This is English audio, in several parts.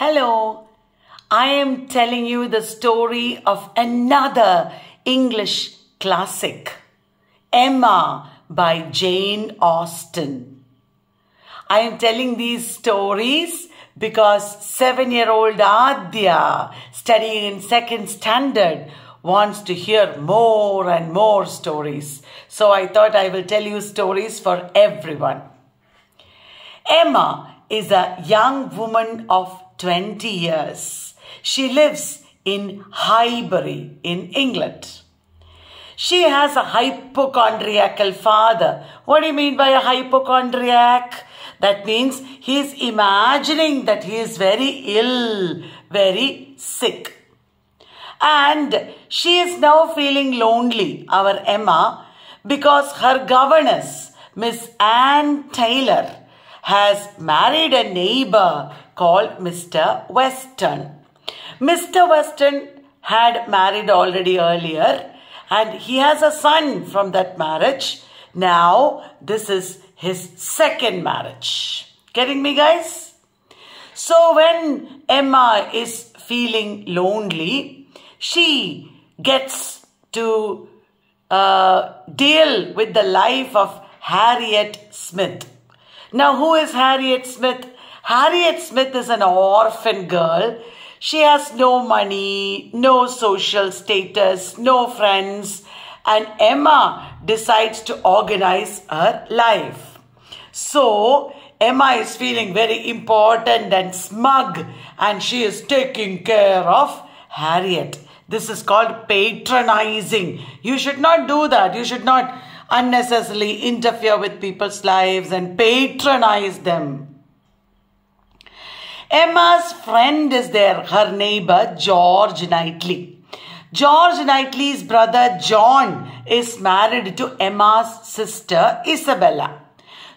Hello, I am telling you the story of another English classic, Emma by Jane Austen. I am telling these stories because 7-year-old Adhya, studying in second standard, wants to hear more and more stories. So I thought I will tell you stories for everyone. Emma is a young woman of 20 years. She lives in Highbury in England. She has a hypochondriacal father. What do you mean by a hypochondriac? That means he is imagining that he is very ill, very sick. And she is now feeling lonely, our Emma, because her governess, Miss Anne Taylor, has married a neighbor called Mr. Weston. Mr. Weston had married already earlier, and he has a son from that marriage. Now, this is his second marriage. Getting me, guys? So, when Emma is feeling lonely, she gets to deal with the life of Harriet Smith. Now, who is Harriet Smith? Harriet Smith is an orphan girl. She has no money, no social status, no friends, and Emma decides to organize her life. So, Emma is feeling very important and smug, and she is taking care of Harriet. This is called patronizing. You should not do that. You should not unnecessarily interfere with people's lives and patronize them. Emma's friend is there, her neighbor, George Knightley. George Knightley's brother, John, is married to Emma's sister, Isabella.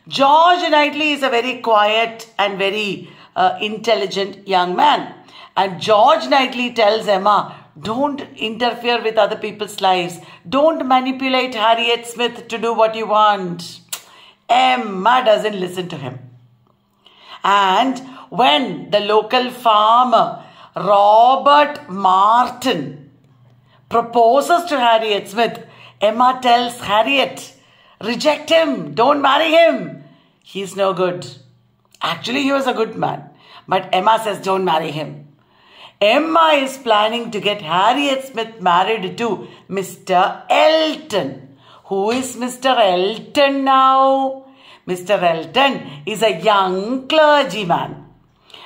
George Knightley is a very quiet and very intelligent young man. And George Knightley tells Emma, don't interfere with other people's lives. Don't manipulate Harriet Smith to do what you want. Emma doesn't listen to him. And when the local farmer, Robert Martin, proposes to Harriet Smith, Emma tells Harriet, reject him, don't marry him. He's no good. Actually, he was a good man. But Emma says, don't marry him. Emma is planning to get Harriet Smith married to Mr. Elton. Who is Mr. Elton now? Mr. Elton is a young clergyman.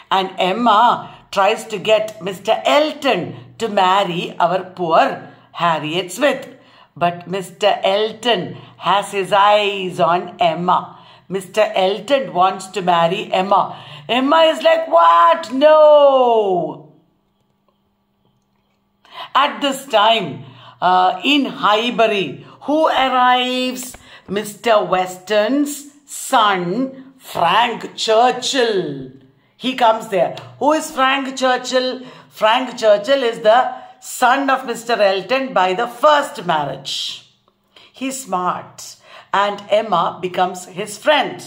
And Emma tries to get Mr. Elton to marry our poor Harriet Smith. But Mr. Elton has his eyes on Emma. Mr. Elton wants to marry Emma. Emma is like, what? No! At this time, in Highbury, who arrives? Mr. Weston's son, Frank Churchill. He comes there. Who is Frank Churchill? Frank Churchill is the son of Mr. Elton by the first marriage. He's smart, and Emma becomes his friend.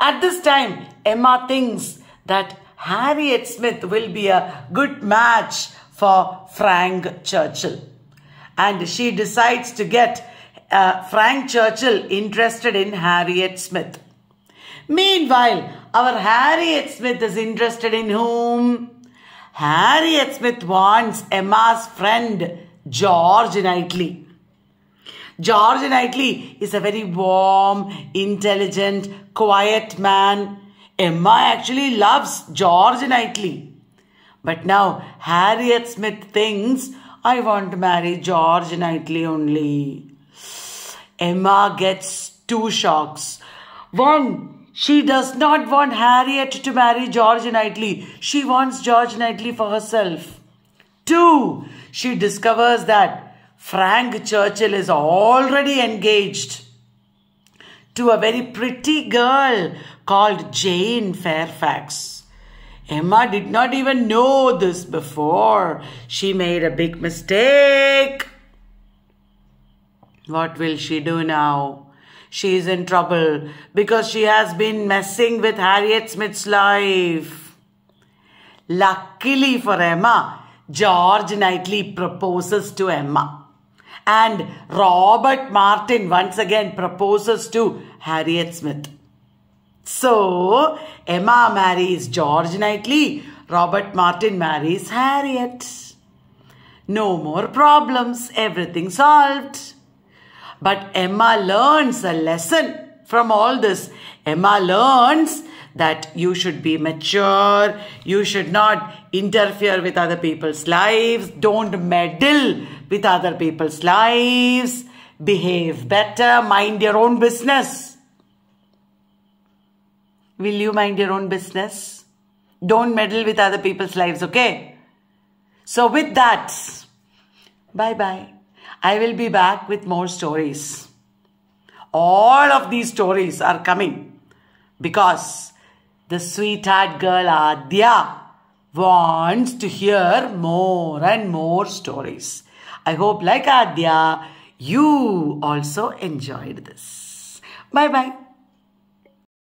At this time, Emma thinks that Harriet Smith will be a good match for Frank Churchill. And she decides to get Frank Churchill interested in Harriet Smith. Meanwhile, our Harriet Smith is interested in whom? Harriet Smith wants Emma's friend, George Knightley. George Knightley is a very warm, intelligent, quiet man. Emma actually loves George Knightley. But now, Harriet Smith thinks, I want to marry George Knightley only. Emma gets two shocks. One, she does not want Harriet to marry George Knightley. She wants George Knightley for herself. Two, she discovers that Frank Churchill is already engaged to a very pretty girl called Jane Fairfax. Emma did not even know this before. She made a big mistake. What will she do now? She is in trouble because she has been messing with Harriet Smith's life. Luckily for Emma, George Knightley proposes to Emma. And Robert Martin once again proposes to Harriet Smith. So, Emma marries George Knightley, Robert Martin marries Harriet. No more problems, everything solved. But Emma learns a lesson from all this. Emma learns that you should be mature, you should not interfere with other people's lives, don't meddle with other people's lives, behave better, mind your own business. Will you mind your own business? Don't meddle with other people's lives, okay? So with that, bye-bye. I will be back with more stories. All of these stories are coming because the sweetheart girl Adhya wants to hear more and more stories. I hope, like Adhya, you also enjoyed this. Bye-bye.